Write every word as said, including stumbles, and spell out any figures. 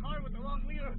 car with the wrong leader.